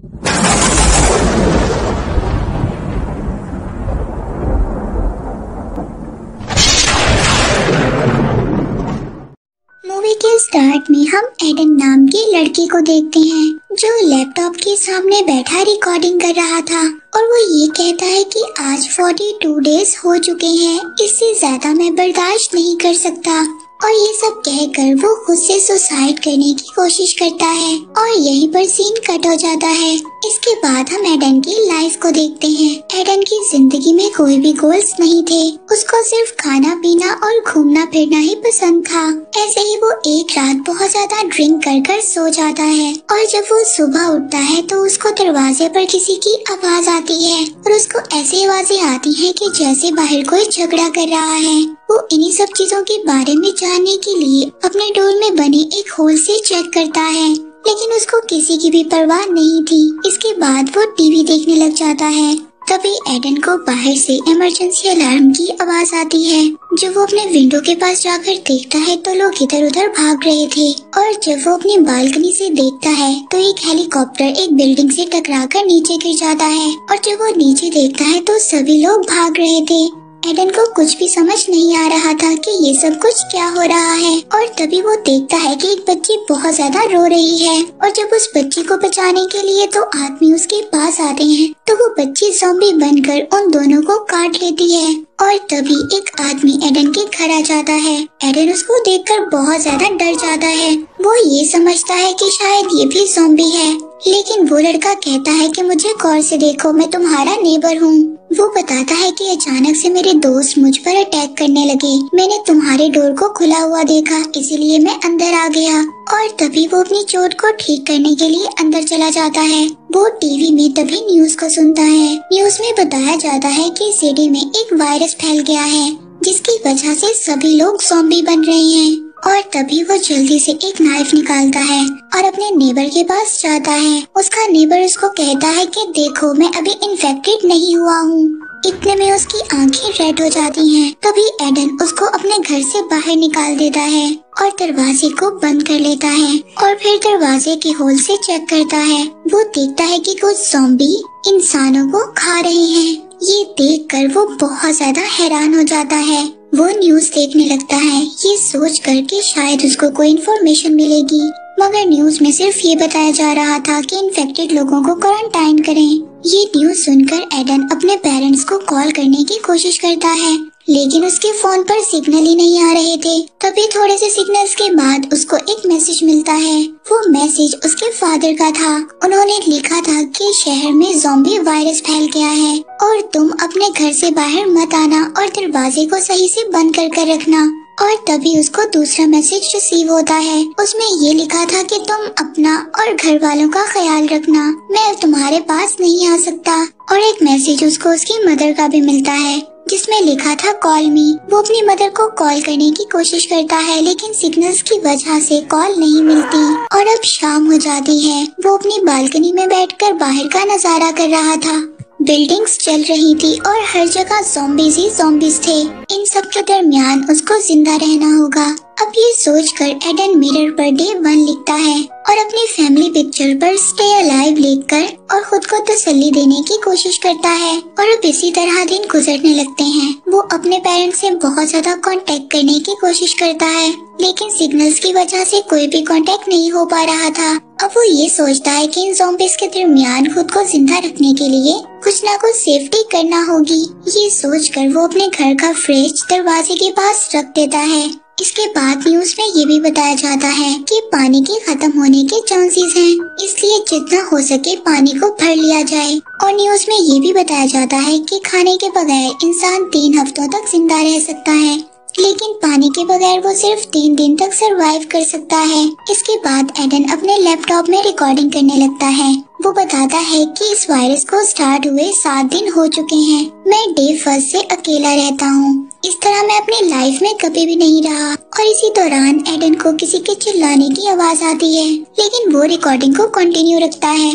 Movie के start में हम एडन नाम की लड़की को देखते हैं जो लैपटॉप के सामने बैठा रिकॉर्डिंग कर रहा था और वो ये कहता है कि आज 42 डेज हो चुके हैं, इससे ज्यादा मैं बर्दाश्त नहीं कर सकता। और ये सब कहकर वो खुद से सुसाइड करने की कोशिश करता है और यहीं पर सीन कट हो जाता है। इसके बाद हम एडन की लाइफ को देखते हैं। एडन की जिंदगी में कोई भी गोल्स नहीं थे, उसको सिर्फ खाना पीना और घूमना फिरना ही पसंद था। ऐसे ही वो एक रात बहुत ज्यादा ड्रिंक कर कर सो जाता है और जब वो सुबह उठता है तो उसको दरवाजे पर किसी की आवाज आती है और उसको ऐसी आवाजें आती है कि जैसे बाहर कोई झगड़ा कर रहा है। वो इन्हीं सब चीजों के बारे में जानने के लिए अपने डोर में बने एक होल से चेक करता है, लेकिन उसको किसी की भी परवाह नहीं थी। इसके बाद वो टीवी देखने लग जाता है। तभी एडन को बाहर से इमरजेंसी अलार्म की आवाज आती है। जब वो अपने विंडो के पास जाकर देखता है तो लोग इधर उधर भाग रहे थे और जब वो अपनी बालकनी से देखता है तो एक हेलीकॉप्टर एक बिल्डिंग से टकराकर नीचे गिर जाता है और जब वो नीचे देखता है तो सभी लोग भाग रहे थे। एडन को कुछ भी समझ नहीं आ रहा था कि ये सब कुछ क्या हो रहा है और तभी वो देखता है कि एक बच्ची बहुत ज्यादा रो रही है और जब उस बच्ची को बचाने के लिए दो आदमी उसके पास आते हैं तो वो बच्ची ज़ॉम्बी बनकर उन दोनों को काट लेती है और तभी एक आदमी एडन के घर आ जाता है। एडन उसको देखकर बहुत ज्यादा डर जाता है। वो ये समझता है कि शायद ये भी ज़ॉम्बी है, लेकिन वो लड़का कहता है कि मुझे गौर से देखो, मैं तुम्हारा नेबर हूँ। वो बताता है कि अचानक से मेरे दोस्त मुझ पर अटैक करने लगे, मैंने तुम्हारे डोर को खुला हुआ देखा इसीलिए मैं अंदर आ गया। और तभी वो अपनी चोट को ठीक करने के लिए अंदर चला जाता है। वो टीवी में तभी न्यूज को सुनता है। न्यूज में बताया जाता है कि सिटी में एक वायरस फैल गया है जिसकी वजह से सभी लोग ज़ॉम्बी बन रहे हैं। और तभी वो जल्दी से एक नाइफ निकालता है और अपने नेबर के पास जाता है। उसका नेबर उसको कहता है कि देखो मैं अभी इन्फेक्टेड नहीं हुआ हूँ। इतने में उसकी आंखें रेड हो जाती हैं। तभी एडन उसको अपने घर से बाहर निकाल देता है और दरवाजे को बंद कर लेता है और फिर दरवाजे के होल से चेक करता है। वो देखता है कि कुछ ज़ॉम्बी इंसानों को खा रहे हैं। ये देखकर वो बहुत ज्यादा हैरान हो जाता है। वो न्यूज देखने लगता है ये सोच कर कि शायद उसको कोई इन्फॉर्मेशन मिलेगी, मगर न्यूज में सिर्फ ये बताया जा रहा था कि इन्फेक्टेड लोगों को क्वारंटाइन करें। ये न्यूज सुनकर एडन अपने पेरेंट्स को कॉल करने की कोशिश करता है, लेकिन उसके फोन पर सिग्नल ही नहीं आ रहे थे। तभी थोड़े से सिग्नल्स के बाद उसको एक मैसेज मिलता है। वो मैसेज उसके फादर का था। उन्होंने लिखा था कि शहर में ज़ॉम्बी वायरस फैल गया है और तुम अपने घर से बाहर मत आना और दरवाजे को सही से बंद कर कर रखना। और तभी उसको दूसरा मैसेज रिसीव होता है। उसमें ये लिखा था कि तुम अपना और घर वालों का ख्याल रखना, मैं तुम्हारे पास नहीं आ सकता। और एक मैसेज उसको उसकी मदर का भी मिलता है जिसमें लिखा था कॉल मी। वो अपनी मदर को कॉल करने की कोशिश करता है लेकिन सिग्नल्स की वजह से कॉल नहीं मिलती। और अब शाम हो जाती है। वो अपनी बालकनी में बैठकर बाहर का नजारा कर रहा था। बिल्डिंग्स चल रही थी और हर जगह ज़ॉम्बीज ही ज़ॉम्बीज थे। इन सब के दरमियान उसको जिंदा रहना होगा। अब ये सोचकर एडन मिरर पर डे 1 लिखता है और अपनी फैमिली पिक्चर पर स्टे अलाइव लिखकर और खुद को तसल्ली देने की कोशिश करता है। और अब इसी तरह दिन गुजरने लगते हैं। वो अपने पेरेंट्स से बहुत ज्यादा कांटेक्ट करने की कोशिश करता है, लेकिन सिग्नल्स की वजह से कोई भी कांटेक्ट नहीं हो पा रहा था। अब वो ये सोचता है कि इन ज़ॉम्बीज के दरमियान खुद को जिंदा रखने के लिए कुछ न कुछ सेफ्टी करना होगी। ये सोचकर वो अपने घर का फ्रिज दरवाजे के पास रख देता है। इसके बाद न्यूज में ये भी बताया जाता है कि पानी के खत्म होने के चांसेस हैं, इसलिए जितना हो सके पानी को भर लिया जाए। और न्यूज में ये भी बताया जाता है कि खाने के बगैर इंसान 3 हफ्तों तक जिंदा रह सकता है, लेकिन पानी के बगैर वो सिर्फ 3 दिन तक सरवाइव कर सकता है। इसके बाद एडन अपने लैपटॉप में रिकॉर्डिंग करने लगता है। वो बताता है कि इस वायरस को स्टार्ट हुए 7 दिन हो चुके हैं, मैं डे 1 से अकेला रहता हूँ, इस तरह मैं अपनी लाइफ में कभी भी नहीं रहा। और इसी दौरान एडन को किसी के चिल्लाने की आवाज आती है, लेकिन वो रिकॉर्डिंग को कंटिन्यू रखता है।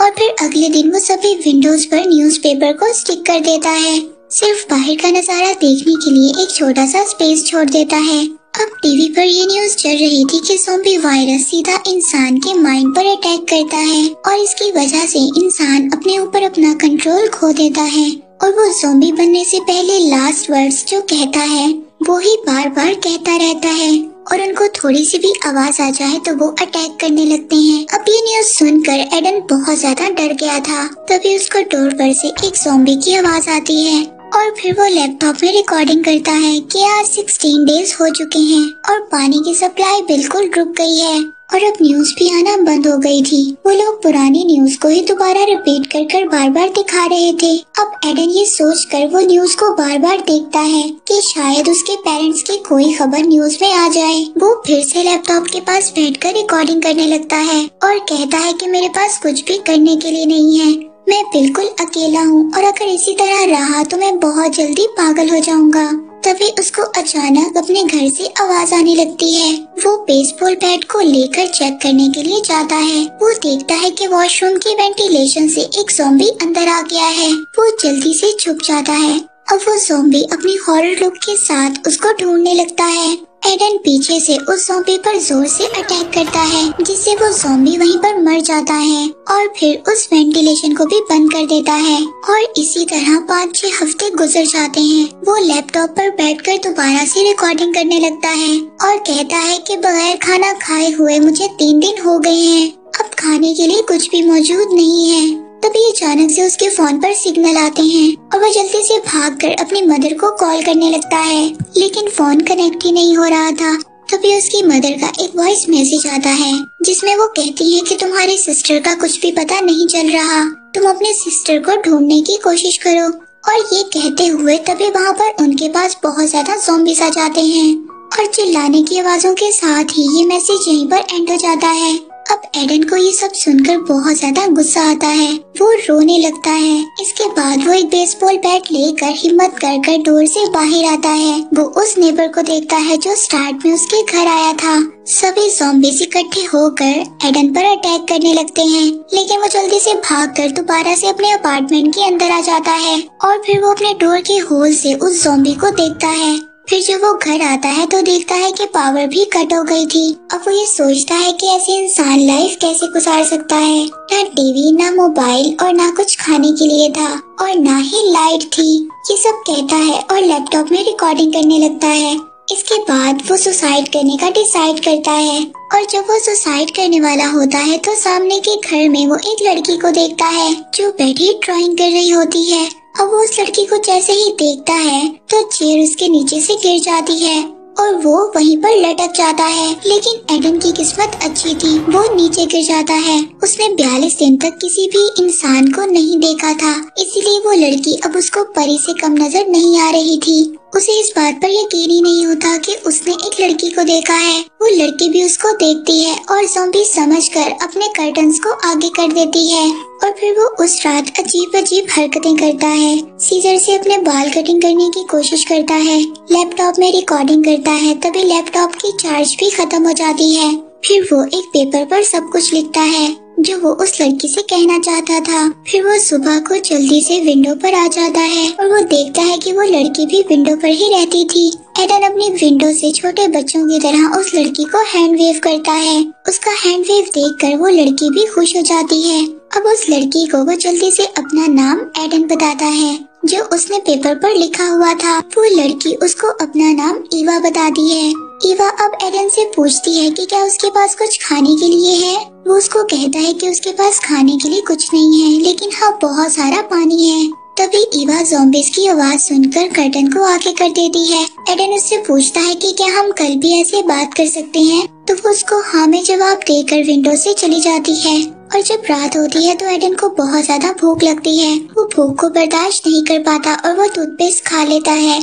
और फिर अगले दिन वो सभी विंडोज पर न्यूज़पेपर को स्टिक कर देता है, सिर्फ बाहर का नजारा देखने के लिए एक छोटा सा स्पेस छोड़ देता है। अब टीवी पर ये न्यूज चल रही थी कि ज़ोंबी वायरस सीधा इंसान के माइंड पर अटैक करता है और इसकी वजह से इंसान अपने ऊपर अपना कंट्रोल खो देता है और वो ज़ोंबी बनने से पहले लास्ट वर्ड्स जो कहता है वो ही बार बार कहता रहता है और उनको थोड़ी सी भी आवाज आ जाए तो वो अटैक करने लगते हैं। अब ये न्यूज सुनकर एडन बहुत ज्यादा डर गया था। तभी उसको डोर पर से एक ज़ोंबी की आवाज आती है और फिर वो लैपटॉप में रिकॉर्डिंग करता है कि आज 16 डेज हो चुके हैं और पानी की सप्लाई बिल्कुल रुक गई है और अब न्यूज भी आना बंद हो गई थी। वो लोग पुरानी न्यूज को ही दोबारा रिपीट कर कर बार बार दिखा रहे थे। अब एडन ये सोच कर वो न्यूज को बार बार देखता है कि शायद उसके पेरेंट्स की कोई खबर न्यूज में आ जाए। वो फिर से लैपटॉप के पास बैठकर रिकॉर्डिंग करने लगता है और कहता है कि मेरे पास कुछ भी करने के लिए नहीं है, मैं बिल्कुल अकेला हूँ और अगर इसी तरह रहा तो मैं बहुत जल्दी पागल हो जाऊंगा। तभी उसको अचानक अपने घर से आवाज आने लगती है। वो बेसबॉल बैट को लेकर चेक करने के लिए जाता है। वो देखता है कि वॉशरूम की वेंटिलेशन से एक ज़ोंबी अंदर आ गया है। वो जल्दी से छुप जाता है। अब वो ज़ोंबी अपनी हॉरर लुक के साथ उसको ढूंढने लगता है। एडन पीछे से उस ज़ोंबी पर जोर से अटैक करता है जिससे वो ज़ोंबी वहीं पर मर जाता है और फिर उस वेंटिलेशन को भी बंद कर देता है और इसी तरह 5-6 हफ्ते गुजर जाते हैं। वो लैपटॉप पर बैठकर दोबारा से रिकॉर्डिंग करने लगता है और कहता है कि बगैर खाना खाए हुए मुझे 3 दिन हो गए हैं, अब खाने के लिए कुछ भी मौजूद नहीं है। तभी अचानक से उसके फोन पर सिग्नल आते हैं और वो जल्दी से भागकर अपनी मदर को कॉल करने लगता है, लेकिन फोन कनेक्ट ही नहीं हो रहा था। तभी उसकी मदर का एक वॉइस मैसेज आता है जिसमें वो कहती है कि तुम्हारे सिस्टर का कुछ भी पता नहीं चल रहा, तुम अपने सिस्टर को ढूंढने की कोशिश करो। और ये कहते हुए तभी वहाँ पर उनके पास बहुत ज्यादा ज़ोंबीज़ आ जाते हैं और चिल्लाने की आवाज़ों के साथ ही ये मैसेज यहीं पर एंड हो जाता है। अब एडन को ये सब सुनकर बहुत ज्यादा गुस्सा आता है, वो रोने लगता है। इसके बाद वो एक बेसबॉल बैट लेकर हिम्मत कर कर डोर से बाहर आता है। वो उस नेबर को देखता है जो स्टार्ट में उसके घर आया था। सभी ज़ोंबीज़ इकट्ठे होकर एडन पर अटैक करने लगते हैं, लेकिन वो जल्दी से भागकर दोबारा से अपने अपार्टमेंट के अंदर आ जाता है और फिर वो अपने डोर के होल से उस ज़ोंबी को देखता है। फिर जब वो घर आता है तो देखता है कि पावर भी कट हो गई थी। अब वो ये सोचता है कि ऐसे इंसान लाइफ कैसे गुजार सकता है, ना टीवी ना मोबाइल और ना कुछ खाने के लिए था और ना ही लाइट थी। ये सब कहता है और लैपटॉप में रिकॉर्डिंग करने लगता है। इसके बाद वो सुसाइड करने का डिसाइड करता है और जब वो सुसाइड करने वाला होता है तो सामने के घर में वो एक लड़की को देखता है जो बैठी ड्राइंग कर रही होती है। अब वो उस लड़की को जैसे ही देखता है तो चेयर उसके नीचे से गिर जाती है और वो वहीं पर लटक जाता है, लेकिन एडन की किस्मत अच्छी थी, वो नीचे गिर जाता है। उसने 42 दिन तक किसी भी इंसान को नहीं देखा था, इसीलिए वो लड़की अब उसको परी से कम नजर नहीं आ रही थी। उसे इस बात पर यकीन ही नहीं होता कि उसने एक लड़की को देखा है। वो लड़की भी उसको देखती है और ज़ोंबी समझकर अपने कर्टन्स को आगे कर देती है और फिर वो उस रात अजीब अजीब हरकतें करता है। सीजर से अपने बाल कटिंग करने की कोशिश करता है, लैपटॉप में रिकॉर्डिंग करता है। तभी लैपटॉप की चार्ज भी खत्म हो जाती है। फिर वो एक पेपर पर सब कुछ लिखता है जो वो उस लड़की से कहना चाहता था। फिर वो सुबह को जल्दी से विंडो पर आ जाता है और वो देखता है कि वो लड़की भी विंडो पर ही रहती थी। एडन अपनी विंडो से छोटे बच्चों की तरह उस लड़की को हैंड वेव करता है। उसका हैंड वेव देखकर वो लड़की भी खुश हो जाती है। अब उस लड़की को वो जल्दी से अपना नाम एडन बताता है जो उसने पेपर पर लिखा हुआ था। वो लड़की उसको अपना नाम ईवा बताती है। ईवा अब एडन से पूछती है कि क्या उसके पास कुछ खाने के लिए है। वो उसको कहता है कि उसके पास खाने के लिए कुछ नहीं है, लेकिन हाँ बहुत सारा पानी है। तभी ईवा ज़ोंबीज़ की आवाज़ सुनकर कर्टन को आगे कर देती है। एडन उससे पूछता है कि क्या हम कल भी ऐसे बात कर सकते हैं, तो वो उसको हाँ में जवाब देकर विंडो से चली जाती है। और जब रात होती है तो एडन को बहुत ज्यादा भूख लगती है। वो भूख को बर्दाश्त नहीं कर पाता और वो टूथपेस्ट खा लेता है।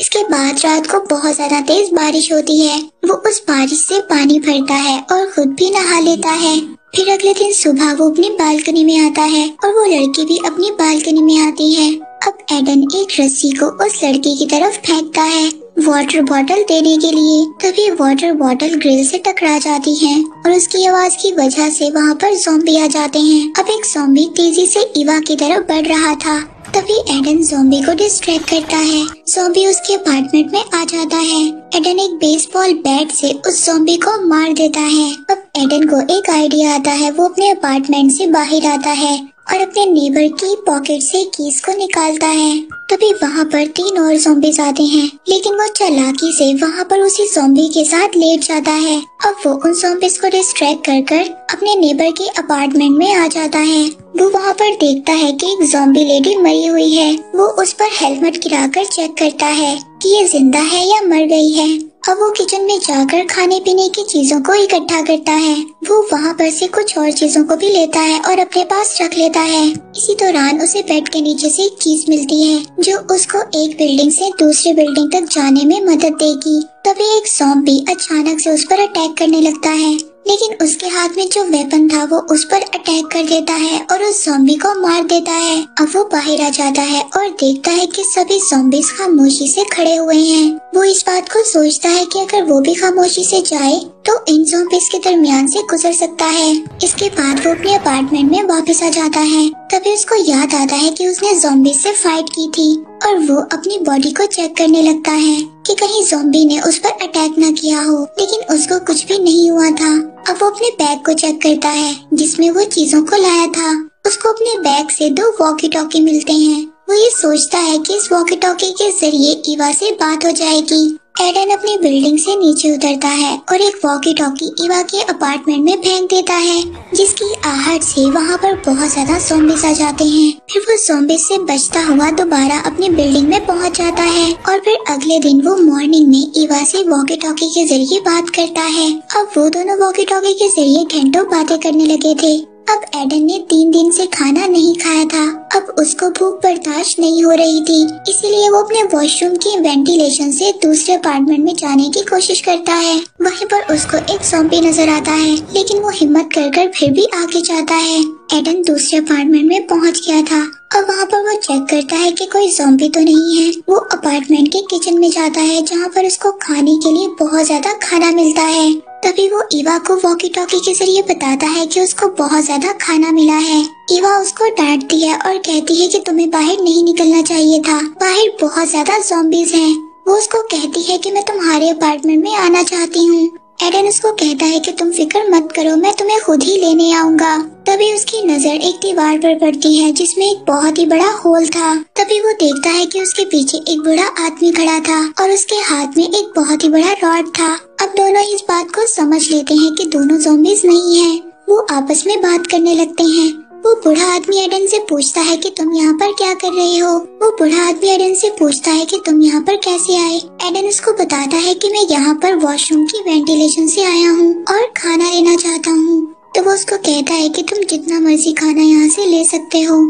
इसके बाद रात को बहुत ज्यादा तेज बारिश होती है। वो उस बारिश से पानी भरता है और खुद भी नहा लेता है। फिर अगले दिन सुबह वो अपनी बालकनी में आता है और वो लड़की भी अपनी बालकनी में आती है। अब एडन एक रस्सी को उस लड़की की तरफ फेंकता है वाटर बॉटल देने के लिए। तभी वाटर बॉटल ग्रिल से टकरा जाती है और उसकी आवाज की वजह से वहाँ पर ज़ॉम्बी आ जाते हैं। अब एक ज़ॉम्बी तेजी से इवा की तरफ बढ़ रहा था, तभी एडन ज़ॉम्बी को डिस्ट्रैक्ट करता है। ज़ॉम्बी उसके अपार्टमेंट में आ जाता है। एडन एक बेसबॉल बैट से उस ज़ॉम्बी को मार देता है। अब एडन को एक आइडिया आता है। वो अपने अपार्टमेंट से बाहर आता है और अपने नेबर की पॉकेट से कीज को निकालता है। तभी वहाँ पर तीन और ज़ॉम्बीज आते हैं, लेकिन वो चालाकी से वहाँ पर उसी ज़ॉम्बी के साथ लेट जाता है। अब वो उन ज़ॉम्बीज को डिस्ट्रैक्ट कर कर अपने नेबर के अपार्टमेंट में आ जाता है। वो वहाँ पर देखता है कि एक ज़ॉम्बी लेडी मरी हुई है। वो उस पर हेलमेट गिराकर चेक करता है कि ये जिंदा है या मर गई है। अब वो किचन में जाकर खाने पीने की चीजों को इकट्ठा करता है। वो वहाँ पर से कुछ और चीजों को भी लेता है और अपने पास रख लेता है। इसी दौरान उसे बेड के नीचे से एक चीज मिलती है जो उसको एक बिल्डिंग से दूसरी बिल्डिंग तक जाने में मदद देगी। तभी एक ज़ॉम्बी अचानक से उस पर अटैक करने लगता है, लेकिन उसके हाथ में जो वेपन था वो उस पर अटैक कर देता है और उस ज़ॉम्बी को मार देता है। अब वो बाहर आ जाता है और देखता है कि सभी ज़ॉम्बीज खामोशी से खड़े हुए हैं। वो इस बात को सोचता है कि अगर वो भी खामोशी से जाए तो इन ज़ॉम्बीज के दरमियान से गुजर सकता है। इसके बाद वो अपने अपार्टमेंट में वापस आ जाता है। तभी उसको याद आता है कि उसने ज़ॉम्बीज से फाइट की थी और वो अपनी बॉडी को चेक करने लगता है कि कहीं ज़ॉम्बी ने उस पर अटैक न किया हो, लेकिन उसको कुछ भी नहीं हुआ था। अब वो अपने बैग को चेक करता है जिसमें वो चीजों को लाया था। उसको अपने बैग से 2 वॉकी टॉकी मिलते हैं। वो ये सोचता है कि इस वॉकी टॉकी के जरिए इवा से बात हो जाएगी। एडन अपनी बिल्डिंग से नीचे उतरता है और एक वॉकी टॉकी इवा के अपार्टमेंट में फेंक देता है, जिसकी आहट से वहाँ पर बहुत ज्यादा ज़ॉम्बीज आ जाते हैं। फिर वो ज़ॉम्बीज से बचता हुआ दोबारा अपनी बिल्डिंग में पहुँच जाता है और फिर अगले दिन वो मॉर्निंग में इवा से वॉकी टॉकी के जरिए बात करता है। अब वो दोनों वॉकी टॉकी के जरिए घंटों बातें करने लगे थे। अब एडन ने 3 दिन से खाना नहीं खाया था। अब उसको भूख बर्दाश्त नहीं हो रही थी, इसीलिए वो अपने वॉशरूम की वेंटिलेशन से दूसरे अपार्टमेंट में जाने की कोशिश करता है। वहीं पर उसको एक ज़ॉम्बी नजर आता है, लेकिन वो हिम्मत कर कर फिर भी आगे जाता है। एडन दूसरे अपार्टमेंट में पहुंच गया था। अब वहाँ पर वो चेक करता है कि कोई ज़ॉम्बी तो नहीं है। वो अपार्टमेंट के किचन में जाता है जहाँ पर उसको खाने के लिए बहुत ज्यादा खाना मिलता है। तभी वो इवा को वॉकी टॉकी के जरिए बताता है कि उसको बहुत ज्यादा खाना मिला है। इवा उसको डांटती है और कहती है कि तुम्हें बाहर नहीं निकलना चाहिए था, बाहर बहुत ज्यादा ज़ॉम्बीज हैं। वो उसको कहती है कि मैं तुम्हारे अपार्टमेंट में आना चाहती हूँ। एडन उसको कहता है कि तुम फिक्र मत करो, मैं तुम्हें खुद ही लेने आऊँगा। तभी उसकी नज़र एक दीवार पर पड़ती है जिसमें एक बहुत ही बड़ा होल था। तभी वो देखता है कि उसके पीछे एक बूढ़ा आदमी खड़ा था और उसके हाथ में एक बहुत ही बड़ा रॉड था। अब दोनों इस बात को समझ लेते हैं कि दोनों ज़ॉम्बीज नहीं हैं। वो आपस में बात करने लगते हैं। वो बूढ़ा आदमी एडन से पूछता है कि तुम यहाँ पर क्या कर रहे हो। वो बूढ़ा आदमी एडन से पूछता है कि तुम यहाँ पर कैसे आए। एडन उसको बताता है कि मैं यहाँ पर वॉशरूम की वेंटिलेशन से आया हूँ और खाना लेना चाहता हूँ। तो वो उसको कहता है कि तुम जितना मर्जी खाना यहाँ से ले सकते हो।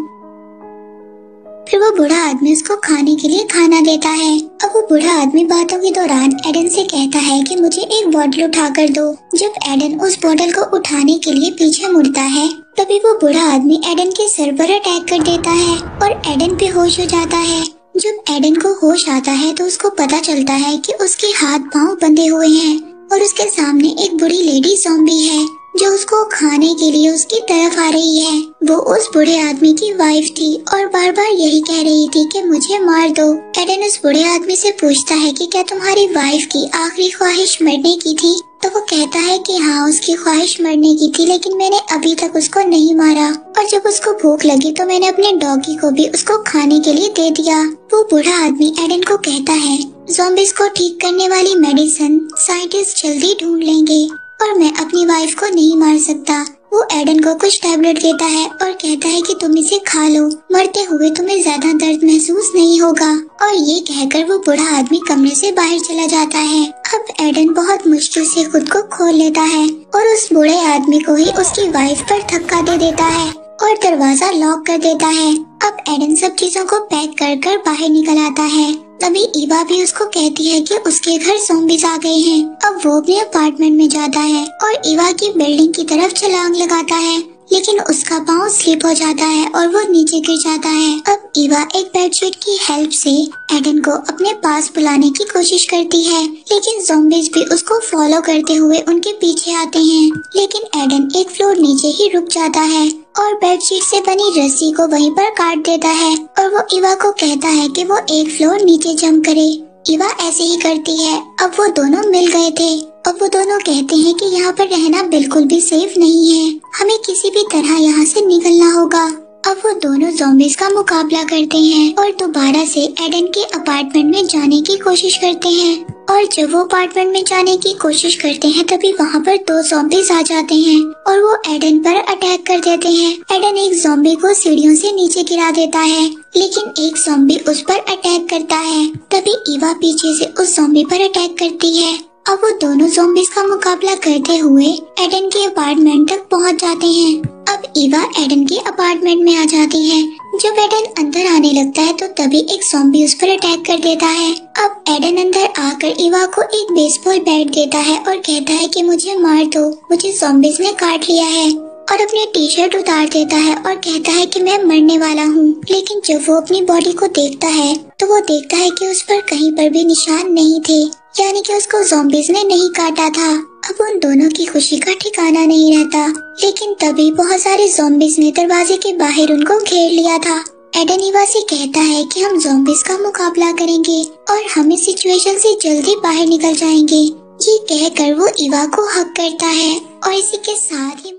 फिर वो बूढ़ा आदमी उसको खाने के लिए खाना देता है। अब वो बूढ़ा आदमी बातों के दौरान एडन से कहता है कि मुझे एक बोतल उठा कर दो। जब एडन उस बोतल को उठाने के लिए पीछे मुड़ता है, तभी वो बूढ़ा आदमी एडन के सर पर अटैक कर देता है और एडन बेहोश हो जाता है। जब एडन को होश आता है तो उसको पता चलता है कि उसके हाथ पाँव बंधे हुए हैं और उसके सामने एक बूढ़ी लेडी ज़ॉम्बी है जो उसको खाने के लिए उसकी तरफ आ रही है। वो उस बूढ़े आदमी की वाइफ थी और बार बार यही कह रही थी कि मुझे मार दो। एडन उस बूढ़े आदमी से पूछता है कि क्या तुम्हारी वाइफ की आखिरी ख्वाहिश मरने की थी। तो वो कहता है कि हाँ, उसकी ख्वाहिश मरने की थी, लेकिन मैंने अभी तक उसको नहीं मारा और जब उसको भूख लगी तो मैंने अपने डॉगी को भी उसको खाने के लिए दे दिया। वो बूढ़ा आदमी एडन को कहता है ज़ॉम्बीज को ठीक करने वाली मेडिसिन साइंटिस्ट जल्दी ढूंढ लेंगे और मैं अपनी वाइफ को नहीं मार सकता। वो एडन को कुछ टैबलेट देता है और कहता है कि तुम इसे खा लो, मरते हुए तुम्हें ज्यादा दर्द महसूस नहीं होगा। और ये कहकर वो बूढ़ा आदमी कमरे से बाहर चला जाता है। अब एडन बहुत मुश्किल से खुद को खोल लेता है और उस बूढ़े आदमी को ही उसकी वाइफ पर धक्का दे देता है और दरवाजा लॉक कर देता है। अब एडन सब चीजों को पैक कर कर बाहर निकल आता है। तभी इवा भी उसको कहती है कि उसके घर ज़ॉम्बीज आ गए हैं। अब वो अपने अपार्टमेंट में जाता है और इवा की बिल्डिंग की तरफ छलांग लगाता है लेकिन उसका पाँव स्लिप हो जाता है और वो नीचे गिर जाता है। अब ईवा एक बेडशीट की हेल्प से एडन को अपने पास बुलाने की कोशिश करती है, लेकिन ज़ॉम्बीज़ भी उसको फॉलो करते हुए उनके पीछे आते हैं। लेकिन एडन एक फ्लोर नीचे ही रुक जाता है और बेडशीट से बनी रस्सी को वहीं पर काट देता है और वो ईवा को कहता है कि वो एक फ्लोर नीचे जंप करे। ईवा ऐसे ही करती है। अब वो दोनों मिल गए थे और वो दोनों कहते हैं कि यहाँ पर रहना बिल्कुल भी सेफ नहीं है, हमें किसी भी तरह यहाँ से निकलना होगा। अब वो दोनों ज़ॉम्बीज़ का मुकाबला करते हैं और दोबारा से एडन के अपार्टमेंट में जाने की कोशिश करते हैं। और जब वो अपार्टमेंट में जाने की कोशिश करते हैं तभी वहाँ पर दो ज़ॉम्बीज़ आ जाते हैं और वो एडन पर अटैक कर देते हैं। एडन एक ज़ॉम्बी को सीढ़ियों से नीचे गिरा देता है, लेकिन एक ज़ॉम्बी उस पर अटैक करता है। तभी ईवा पीछे से उस ज़ॉम्बी पर अटैक करती है। अब वो दोनों ज़ॉम्बीज़ का मुकाबला करते हुए एडन के अपार्टमेंट तक पहुंच जाते हैं। अब ईवा एडन के अपार्टमेंट में आ जाती है। जब एडन अंदर आने लगता है तो तभी एक ज़ॉम्बी उस पर अटैक कर देता है। अब एडन अंदर आकर ईवा को एक बेसबॉल बैट देता है और कहता है कि मुझे मार दो, मुझे ज़ॉम्बीज़ ने काट लिया है, और अपनी टी शर्ट उतार देता है और कहता है कि मैं मरने वाला हूँ। लेकिन जब वो अपनी बॉडी को देखता है तो वो देखता है कि उस पर कहीं पर भी निशान नहीं थे, यानी कि उसको ज़ॉम्बीज़ ने नहीं काटा था। अब उन दोनों की खुशी का ठिकाना नहीं रहता, लेकिन तभी बहुत सारे ज़ॉम्बीज़ ने दरवाजे के बाहर उनको घेर लिया था। एडन ईवा से कहता है कि हम ज़ॉम्बीज़ का मुकाबला करेंगे और हम इस सिचुएशन से जल्दी बाहर निकल जाएंगे। ये कहकर वो ईवा को हक करता है और इसी के साथ ही